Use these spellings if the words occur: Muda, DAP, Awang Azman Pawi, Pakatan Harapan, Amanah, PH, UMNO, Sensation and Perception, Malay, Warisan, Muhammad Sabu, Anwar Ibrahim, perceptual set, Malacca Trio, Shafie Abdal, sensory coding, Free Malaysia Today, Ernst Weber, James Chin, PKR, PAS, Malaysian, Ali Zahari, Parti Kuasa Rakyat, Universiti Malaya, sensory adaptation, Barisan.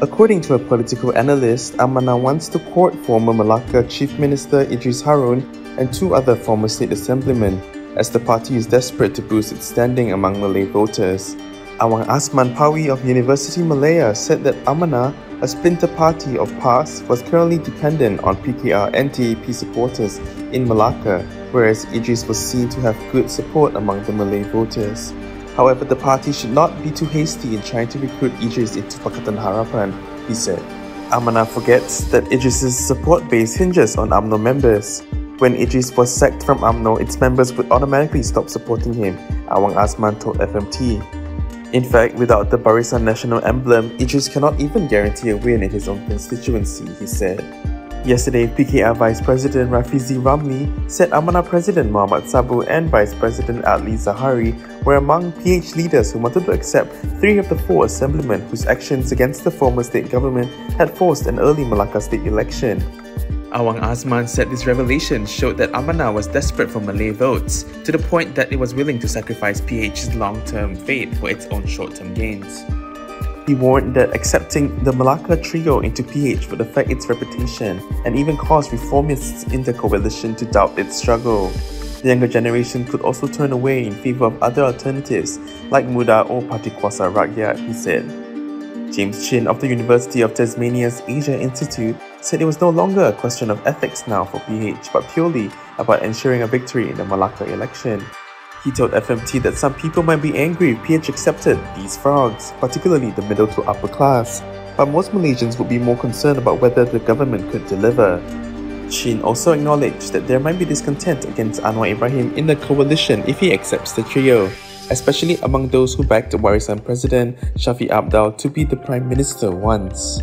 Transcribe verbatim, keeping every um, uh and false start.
According to a political analyst, Amanah wants to court former Malacca Chief Minister Idris Harun and two other former state assemblymen, as the party is desperate to boost its standing among Malay voters. Awang Azman Pawi of Universiti Malaya said that Amanah, a splinter party of P A S, was currently dependent on P K R and D A P supporters in Malacca, whereas Idris was seen to have good support among the Malay voters. However, the party should not be too hasty in trying to recruit Idris into Pakatan Harapan, he said. Amanah forgets that Idris's support base hinges on U M N O members. When Idris was sacked from U M N O, its members would automatically stop supporting him, Awang Azman told F M T. In fact, without the Barisan national emblem, Idris cannot even guarantee a win in his own constituency, he said. Yesterday, P K R Vice President Rafizi Ramli said Amanah President Muhammad Sabu and Vice President Ali Zahari were among P H leaders who wanted to accept three of the four assemblymen whose actions against the former state government had forced an early Malacca state election. Awang Azman said this revelation showed that Amanah was desperate for Malay votes, to the point that it was willing to sacrifice P H's long-term fate for its own short-term gains. He warned that accepting the Malacca Trio into P H would affect its reputation and even cause reformists in the coalition to doubt its struggle. The younger generation could also turn away in favour of other alternatives like Muda or Parti Kuasa Rakyat, he said. James Chin of the University of Tasmania's Asia Institute said it was no longer a question of ethics now for P H, but purely about ensuring a victory in the Malacca election. He told F M T that some people might be angry if P H accepted these frogs, particularly the middle to upper class, but most Malaysians would be more concerned about whether the government could deliver. Chin also acknowledged that there might be discontent against Anwar Ibrahim in the coalition if he accepts the trio, especially among those who backed the Warisan President Shafie Abdal to be the Prime Minister once.